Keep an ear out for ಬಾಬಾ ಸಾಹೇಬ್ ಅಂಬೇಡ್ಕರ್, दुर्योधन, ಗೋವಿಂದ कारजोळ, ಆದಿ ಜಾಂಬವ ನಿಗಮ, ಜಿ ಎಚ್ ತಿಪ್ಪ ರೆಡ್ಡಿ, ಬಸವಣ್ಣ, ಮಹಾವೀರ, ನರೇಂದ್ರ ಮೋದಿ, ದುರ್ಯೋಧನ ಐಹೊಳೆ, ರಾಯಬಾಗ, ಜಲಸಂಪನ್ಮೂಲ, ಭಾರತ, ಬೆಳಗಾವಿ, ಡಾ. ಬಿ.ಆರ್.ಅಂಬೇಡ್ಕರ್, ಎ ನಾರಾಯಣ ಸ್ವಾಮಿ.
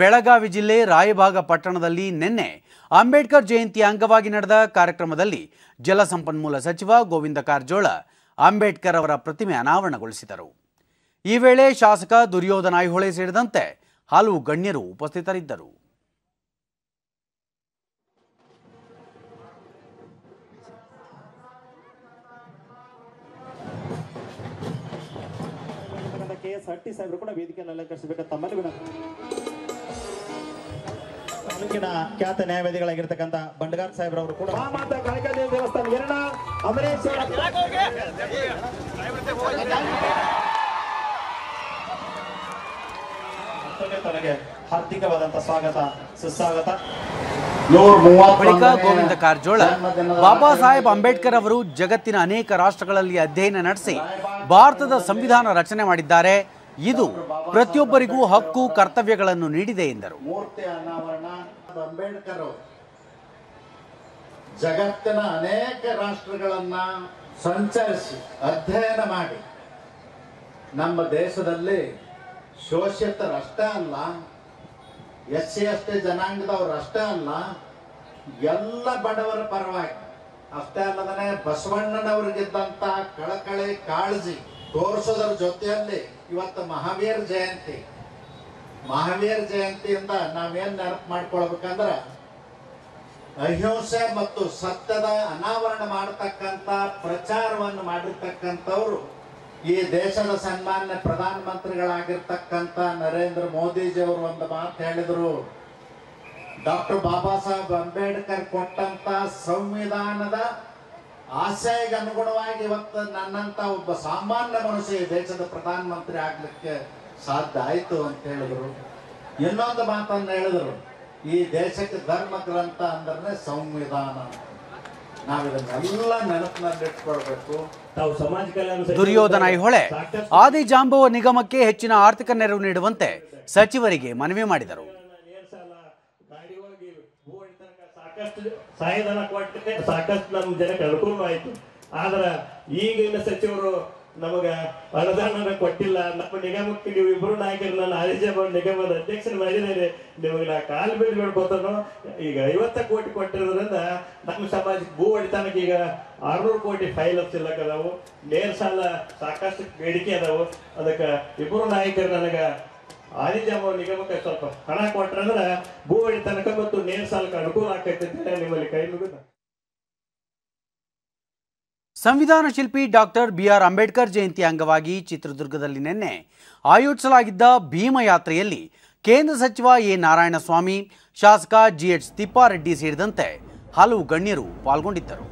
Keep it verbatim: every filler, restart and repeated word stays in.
ಬೆಳಗಾವಿ ಜಿಲ್ಲೆ ರಾಯಬಾಗ ಪಟ್ಟಣದಲ್ಲಿ ನಿನ್ನೆ ಅಂಬೇಡ್ಕರ್ ಜಯಂತಿ ಅಂಗವಾಗಿ ನಡೆದ ಕಾರ್ಯಕ್ರಮದಲ್ಲಿ ಜಲಸಂಪನ್ಮೂಲ ಸಚಿವ ಗೋವಿಂದ कारजोळ ಅಂಬೇಡ್ಕರ್ ಅವರ ಪ್ರತಿಮೆ ಅನಾವರಣಗೊಳಿಸಿದರು। ಈ ವೇಳೆ ಶಾಸಕ दुर्योधन ಐಹೊಳೆ ಸೇರಿದಂತೆ ಹಲವು ಗಣ್ಯರು ಉಪಸ್ಥಿತರಿದ್ದರು। ತಾಲೂಕಿನ ಖ್ಯಾತ ನ್ಯಾಯವಾದಿಗಳಾಗಿರತಕ್ಕಂತ ಬಂಡಗಾರ ಸಾಹೇಬ್ರವರು ಕೂಡ ಮಾಮಾತ ಕಾಳಿಕಾದೇವಿ ದೇವಸ್ಥಾನ ಎರಣ ಅಮರೇಶ್ವರ ಹಾರ್ದಿಕವಾದಂತ ಸ್ವಾಗತ ಸುಸ್ವಾಗತ। ಬಳಿಕ ಗೋವಿಂದ कारजोळ ಬಾಬಾ ಸಾಹೇಬ್ ಅಂಬೇಡ್ಕರ್ ಅವರು ಜಗತ್ತಿನ ಅನೇಕ ರಾಷ್ಟ್ರಗಳಲ್ಲಿ ಅಧ್ಯಯನ ನಡೆಸಿ ಭಾರತದ ಸಂವಿಧಾನ ರಚನೆ ಮಾಡಿದ್ದಾರೆ। ಇದು ಪ್ರತಿಯೊಬ್ಬರಿಗೂ ಹಕ್ಕು ಕರ್ತವ್ಯಗಳನ್ನು ನೀಡಿದೆ ಎಂದರು। ಮೂರ್ತಿ ಅನಾವರಣ ಅಂಬೇಡ್ಕರ್ ಜಗತ್ತಿನ ಅನೇಕ ರಾಷ್ಟ್ರಗಳನ್ನು ಸಂಚರಿಸಿ ಅಧ್ಯಯನ ಮಾಡಿ ನಮ್ಮ ದೇಶದಲ್ಲಿ ಶೋಷಿತರಷ್ಟೇ ಅಲ್ಲ, ಎಸ್ ಸಿ ಎಸ್ ಟಿ ಜನಾಂಗದವರಷ್ಟೇ ಅಲ್ಲ, ಎಲ್ಲ ಬಡವರ ಪರವಾಗಿ, ಅಷ್ಟೇ ಅಲ್ಲದೇ ಬಸವಣ್ಣನವರಿಗಿದ್ದಂಥ ಕಳಕಳಿ ಕಾಳಜಿ ತೋರಿಸೋದ್ರ ಜೊತೆಯಲ್ಲಿ ಇವತ್ತು ಮಹಾವೀರ ಜಯಂತಿ, ಮಹಾವೀರ ಜಯಂತಿಯಿಂದ ನಾವೇನು ನೆನಪು ಮಾಡ್ಕೊಳ್ಬೇಕಂದ್ರೆ ಅಹಿಂಸೆ ಮತ್ತು ಸತ್ಯದ ಅನಾವರಣ ಮಾಡತಕ್ಕಂಥ ಪ್ರಚಾರವನ್ನು ಮಾಡಿರ್ತಕ್ಕಂಥವ್ರು ಈ ದೇಶದ ಸನ್ಮಾನ್ಯ ಪ್ರಧಾನಮಂತ್ರಿಗಳಾಗಿರ್ತಕ್ಕಂಥ ನರೇಂದ್ರ ಮೋದಿಜಿಯವರು ಒಂದು ಮಾತು ಹೇಳಿದರು, ಡಾಕ್ಟರ್ ಬಾಬಾ ಸಾಹೇಬ್ ಅಂಬೇಡ್ಕರ್ ಕೊಟ್ಟಂತ ಸಂವಿಧಾನದ ಆಶಯಕ್ಕೆ ಅನುಗುಣವಾಗಿ ಇವತ್ತು ನನ್ನಂತ ಒಬ್ಬ ಸಾಮಾನ್ಯ ಮನುಷ್ಯ ದೇಶದ ಪ್ರಧಾನಮಂತ್ರಿ ಆಗ್ಲಿಕ್ಕೆ ಸಾಧ್ಯ ಆಯಿತು ಅಂತ ಹೇಳಿದ್ರು। ಇನ್ನೊಂದು ಮಾತನ್ನು ಹೇಳಿದರು, ಈ ದೇಶಕ್ಕೆ ಧರ್ಮ ಗ್ರಂಥ ಅಂದ್ರೆ ಸಂವಿಧಾನ, ನಾವಿದನ್ನೆಲ್ಲ ನೆನಪಿನಲ್ಲಿಟ್ಕೊಳ್ಬೇಕು। ತಾವು ಸಮಾಜ ಕಲ್ಯಾಣ ದುರ್ಯೋಧನ ಐಹೊಳೆ ಆದಿ ಜಾಂಬವ ನಿಗಮಕ್ಕೆ ಹೆಚ್ಚಿನ ಆರ್ಥಿಕ ನೆರವು ನೀಡುವಂತೆ ಸಚಿವರಿಗೆ ಮನವಿ ಮಾಡಿದರು। ಸಹಾಯಧನ ಕೊಟ್ಟಿದ್ದೆ ಸಾಕಷ್ಟು ನಮ್ಮ ಜನಕ್ಕೆ ಅನುಕೂಲ ಆಯಿತು, ಆದ್ರೆ ಈಗಿನ ಸಚಿವರು ನಮಗ ಅನುದಾನ ಕೊಟ್ಟಿಲ್ಲ, ನಮ್ಮ ನಿಗಮಕ್ಕೆ ನೀವು ಇಬ್ಬರು ನಾಯಕರು ನನ್ನ ಆದಿಜಾಂಬವ ನಿಗಮದ ಅಧ್ಯಕ್ಷರ ಮಾಡಿದರೆ ನಿಮಗೆ ನಾ ಕಾಲು ಬೀಳ್ ಬಿಡ್ಕೋತಾನೋ, ಈಗ ಐವತ್ತ ಕೋಟಿ ಕೊಟ್ಟಿರೋದ್ರಿಂದ ನಮ್ಮ ಸಮಾಜಕ್ಕೆ ಭೂ ಒಡಿತಾನಕ್ಕೆ ಈಗ ಆರ್ನೂರು ಕೋಟಿ ಫೈಲ್ ಅಪ್ಸಿಲ್ಲಕ ಅದಾವು, ನೇರ ಸಾಲ ಸಾಕಷ್ಟು ಬೇಡಿಕೆ ಅದಾವು, ಅದಕ್ಕೆ ಇಬ್ಬರು ನಾಯಕರು ನನಗ ಆದಿಜಾಂಬವ ನಿಗಮಕ್ಕೆ ಸ್ವಲ್ಪ ಹಣ ಕೊಟ್ರಂದ್ರೆ ಭೂ ಒಡಿತನಕ ಮತ್ತು ನೇರ ಸಾಲಕ್ಕೆ ಅನುಕೂಲ ಆಗ್ತೈತೆ ಅಂತ ನಿಮ್ಮಲ್ಲಿ ಕೈ ಮುಗಿದ। ಸಂವಿಧಾನ ಶಿಲ್ಪಿ doctor B R Ambedkar Jayanti ಅಂಗವಾಗಿ ಚಿತ್ರದುರ್ಗದಲ್ಲಿ ನಿನ್ನೆ ಆಯೋಜಿಸಲಾಗಿದ್ದ ಭೀಮ ಯಾತ್ರೆಯಲ್ಲಿ ಕೇಂದ್ರ ಸಚಿವ ಎ ನಾರಾಯಣ ಸ್ವಾಮಿ, ಶಾಸಕ ಜಿ ಎಚ್ ತಿಪ್ಪ ರೆಡ್ಡಿ ಸೇರಿದಂತೆ ಹಲವು ಗಣ್ಯರು ಪಾಲ್ಗೊಂಡಿದ್ದರು।